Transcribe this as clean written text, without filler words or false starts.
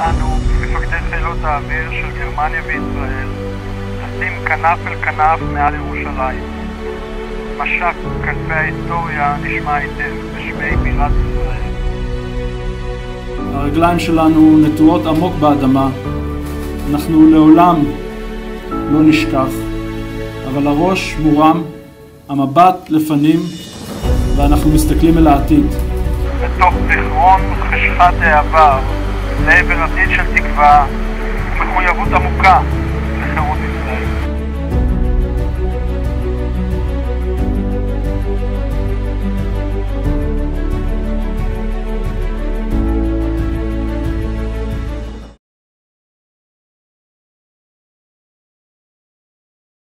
אותנו מפקדי חילות האוויר של גרמניה וישראל לשים כנף אל כנף מעל ירושלים. משק כנפי ההיסטוריה נשמע היטב בשמי בירת ישראל. הרגליים שלנו נטועות עמוק באדמה, אנחנו לעולם לא נשכח, אבל הראש מורם, המבט לפנים, ואנחנו מסתכלים אל העתיד. בתוך זיכרון חשכת העבר, לעבר עתיד של תקווה ומחויבות עמוקה לחירות ישראל.